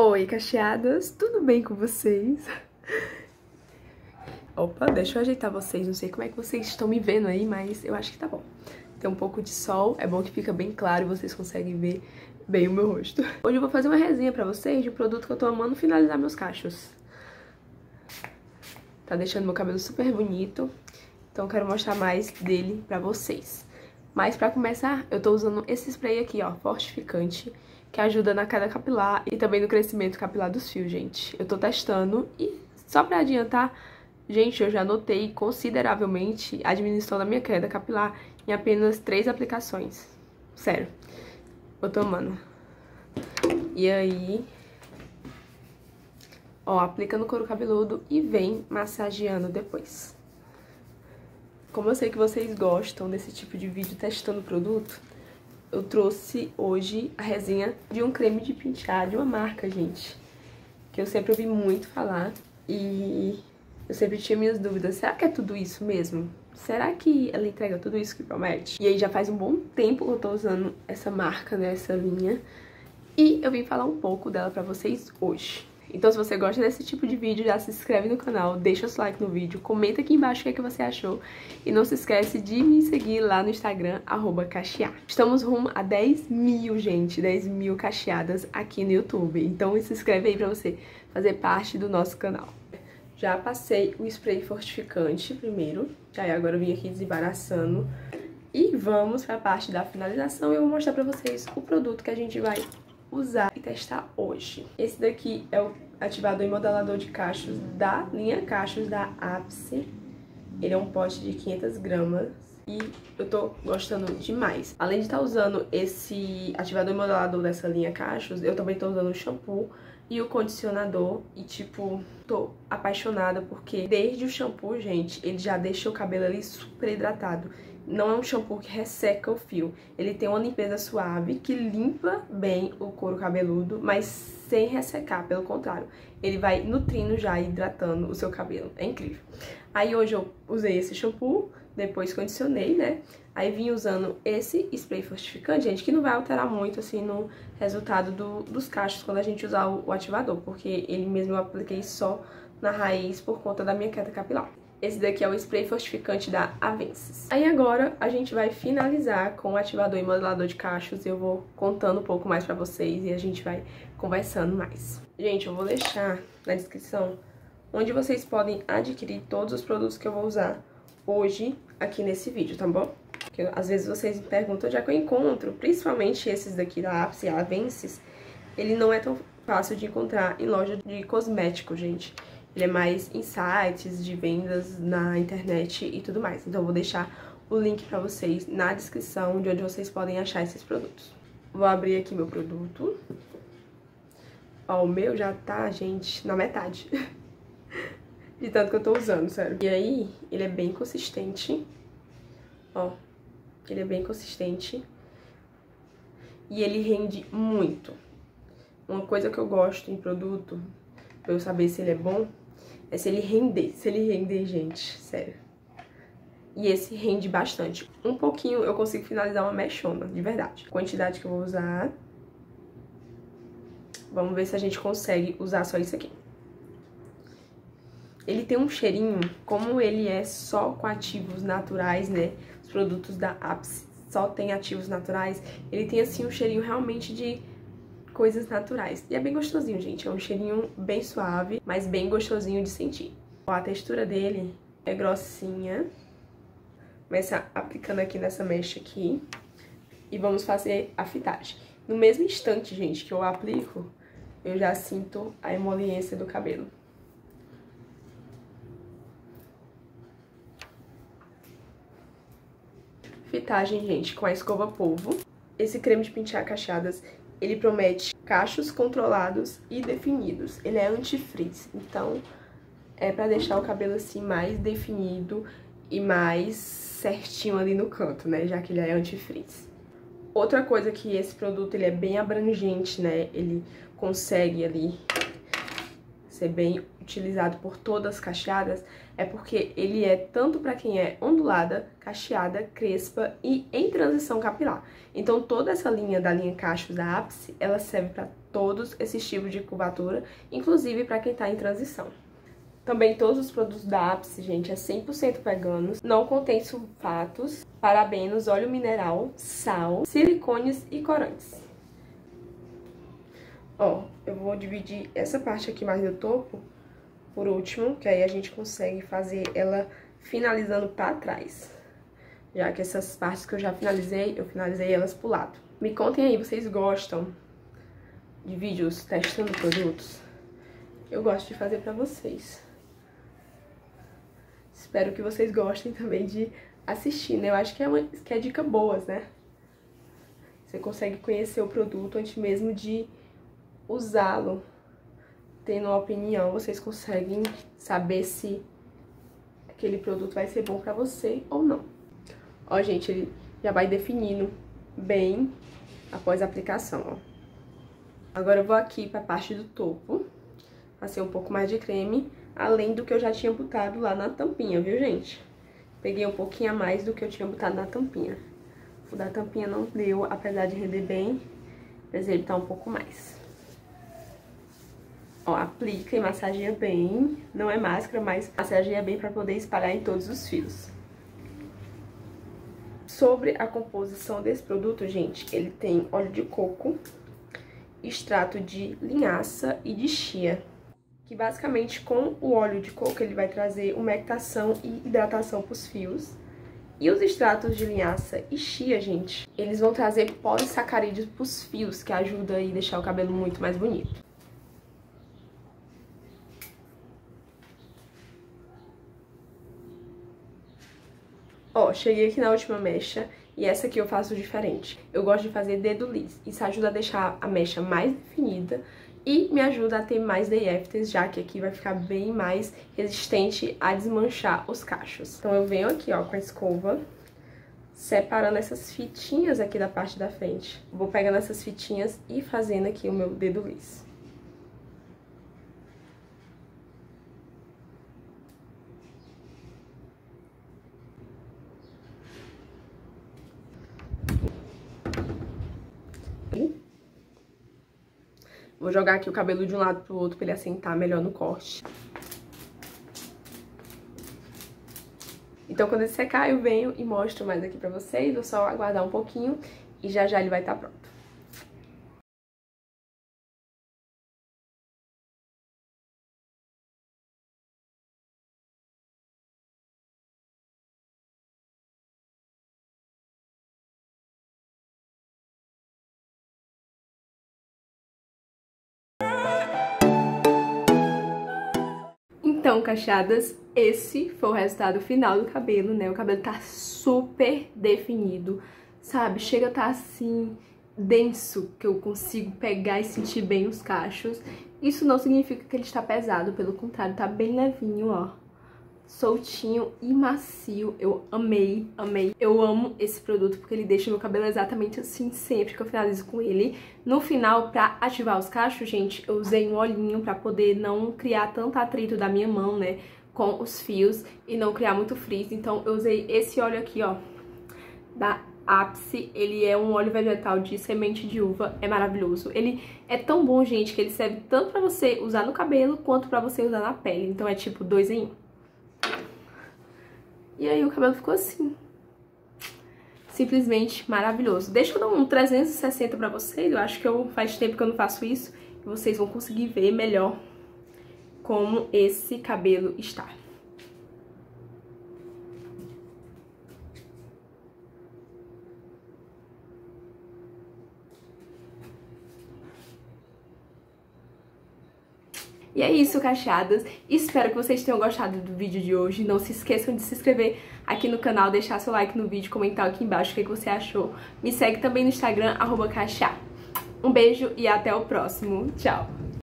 Oi, cacheadas, tudo bem com vocês? Opa, deixa eu ajeitar vocês, não sei como é que vocês estão me vendo aí, mas eu acho que tá bom. Tem um pouco de sol, é bom que fica bem claro e vocês conseguem ver bem o meu rosto. Hoje eu vou fazer uma resenha pra vocês de um produto que eu tô amando finalizar meus cachos. Tá deixando meu cabelo super bonito, então eu quero mostrar mais dele pra vocês. Mas pra começar, eu tô usando esse spray aqui, ó, fortificante, que ajuda na queda capilar e também no crescimento capilar dos fios, gente. Eu tô testando e só pra adiantar, gente, eu já notei consideravelmente a diminuição da minha queda capilar em apenas 3 aplicações. Sério, eu tô amando. E aí, ó, aplica no couro cabeludo e vem massageando depois. Como eu sei que vocês gostam desse tipo de vídeo testando produto, eu trouxe hoje a resenha de um creme de pentear de uma marca, gente, que eu sempre ouvi muito falar e eu sempre tinha minhas dúvidas. Será que é tudo isso mesmo? Será que ela entrega tudo isso que promete? E aí já faz um bom tempo que eu tô usando essa marca, né, essa linha. E eu vim falar um pouco dela pra vocês hoje. Então se você gosta desse tipo de vídeo, já se inscreve no canal, deixa o seu like no vídeo, comenta aqui embaixo o que é que você achou. E não se esquece de me seguir lá no Instagram, @cachear. Estamos rumo a 10 mil, gente, 10 mil cacheadas aqui no YouTube. Então se inscreve aí pra você fazer parte do nosso canal. Já passei o spray fortificante primeiro, aí agora eu vim aqui desembaraçando. E vamos para a parte da finalização e eu vou mostrar para vocês o produto que a gente vai usar e testar hoje. Esse daqui é o ativador e modelador de cachos da linha Cachos da Apse. Ele é um pote de 500 gramas e eu tô gostando demais. Além de estar usando esse ativador e modelador dessa linha Cachos, eu também tô usando o shampoo e o condicionador e, tipo, tô apaixonada porque desde o shampoo, gente, ele já deixa o cabelo ali super hidratado. Não é um shampoo que resseca o fio. Ele tem uma limpeza suave que limpa bem o couro cabeludo, mas sem ressecar, pelo contrário. Ele vai nutrindo já, hidratando o seu cabelo. É incrível. Aí hoje eu usei esse shampoo, depois condicionei, né? Aí vim usando esse spray fortificante, gente, que não vai alterar muito, assim, no resultado dos cachos quando a gente usar o ativador, porque ele mesmo eu apliquei só na raiz por conta da minha queda capilar. Esse daqui é o spray fortificante da Arvensis. Aí agora a gente vai finalizar com o ativador e modelador de cachos, eu vou contando um pouco mais pra vocês e a gente vai conversando mais. Gente, eu vou deixar na descrição onde vocês podem adquirir todos os produtos que eu vou usar hoje aqui nesse vídeo, tá bom? Porque às vezes vocês me perguntam onde é que eu encontro, principalmente esses daqui da Apse e Arvensis. Ele não é tão fácil de encontrar em loja de cosmético, gente. Ele é mais em sites de vendas na internet e tudo mais. Então eu vou deixar o link pra vocês na descrição de onde vocês podem achar esses produtos. Vou abrir aqui meu produto. Ó, o meu já tá, gente, na metade. De tanto que eu tô usando, sério. E aí, ele é bem consistente. Ó, ele é bem consistente. E ele rende muito. Uma coisa que eu gosto em produto, pra eu saber se ele é bom, é se ele render. Se ele render, gente, sério. E esse rende bastante. Um pouquinho eu consigo finalizar uma mechona, de verdade. A quantidade que eu vou usar. Vamos ver se a gente consegue usar só isso aqui. Ele tem um cheirinho, como ele é só com ativos naturais, né? Os produtos da Apse só tem ativos naturais. Ele tem, assim, um cheirinho realmente de coisas naturais. E é bem gostosinho, gente. É um cheirinho bem suave, mas bem gostosinho de sentir. Ó, a textura dele é grossinha. Começa aplicando aqui nessa mecha aqui. E vamos fazer a fitagem. No mesmo instante, gente, que eu aplico, eu já sinto a emoliência do cabelo. Fitagem, gente, com a escova polvo. Esse creme de pentear cacheadas, ele promete cachos controlados e definidos. Ele é anti-frizz, então é pra deixar o cabelo assim mais definido e mais certinho ali no canto, né? Já que ele é anti-frizz. Outra coisa que esse produto, ele é bem abrangente, né? Ele consegue ali ser bem utilizado por todas as cacheadas, é porque ele é tanto para quem é ondulada, cacheada, crespa e em transição capilar. Então toda essa linha da linha Cachos da Apse, ela serve para todos esses tipos de curvatura, inclusive para quem está em transição. Também todos os produtos da Apse, gente, é 100% veganos, não contém sulfatos, parabenos, óleo mineral, sal, silicones e corantes. Ó, eu vou dividir essa parte aqui mais do topo por último, que aí a gente consegue fazer ela finalizando para trás. Já que essas partes que eu finalizei elas pro lado. Me contem aí, vocês gostam de vídeos testando produtos? Eu gosto de fazer pra vocês. Espero que vocês gostem também de assistir, né? Eu acho que é dica boas, né? Você consegue conhecer o produto antes mesmo de usá-lo. Tendo uma opinião, vocês conseguem saber se aquele produto vai ser bom pra você ou não. Ó, gente, ele já vai definindo bem após a aplicação, ó. Agora eu vou aqui pra parte do topo. Passei um pouco mais de creme, além do que eu já tinha botado lá na tampinha, viu, gente? Peguei um pouquinho a mais do que eu tinha botado na tampinha. O da tampinha não deu, apesar de render bem, mas ele tá um pouco mais. Ó, aplica e massageia bem, não é máscara, mas massageia bem para poder espalhar em todos os fios. Sobre a composição desse produto, gente, ele tem óleo de coco, extrato de linhaça e de chia. Que basicamente com o óleo de coco ele vai trazer umectação e hidratação para os fios. E os extratos de linhaça e chia, gente, eles vão trazer polissacarídeos para os fios, que ajuda a deixar o cabelo muito mais bonito. Ó, cheguei aqui na última mecha e essa aqui eu faço diferente. Eu gosto de fazer dedo liso. Isso ajuda a deixar a mecha mais definida e me ajuda a ter mais day afters, já que aqui vai ficar bem mais resistente a desmanchar os cachos. Então eu venho aqui, ó, com a escova, separando essas fitinhas aqui da parte da frente. Vou pegando essas fitinhas e fazendo aqui o meu dedo liso. Vou jogar aqui o cabelo de um lado pro outro pra ele assentar melhor no corte. Então quando ele secar eu venho e mostro mais aqui pra vocês. Vou só aguardar um pouquinho e já já ele vai estar pronto. Então, cachadas, esse foi o resultado final do cabelo, né? O cabelo tá super definido, sabe? Chega a tá assim, denso, que eu consigo pegar e sentir bem os cachos. Isso não significa que ele está pesado, pelo contrário, tá bem levinho, ó. Soltinho e macio. Eu amei, amei. Eu amo esse produto porque ele deixa meu cabelo exatamente assim sempre que eu finalizo com ele. No final, pra ativar os cachos, gente, eu usei um olhinho pra poder não criar tanto atrito da minha mão, né, com os fios e não criar muito frizz. Então eu usei esse óleo aqui, ó, da Apse. Ele é um óleo vegetal de semente de uva, é maravilhoso. Ele é tão bom, gente, que ele serve tanto pra você usar no cabelo quanto pra você usar na pele. Então é tipo 2 em 1. E aí o cabelo ficou assim, simplesmente maravilhoso. Deixa eu dar um 360 pra vocês, eu acho que faz tempo que eu não faço isso. E vocês vão conseguir ver melhor como esse cabelo está. E é isso, cachadas. Espero que vocês tenham gostado do vídeo de hoje. Não se esqueçam de se inscrever aqui no canal, deixar seu like no vídeo, comentar aqui embaixo o que você achou. Me segue também no Instagram, @cachá. Um beijo e até o próximo. Tchau!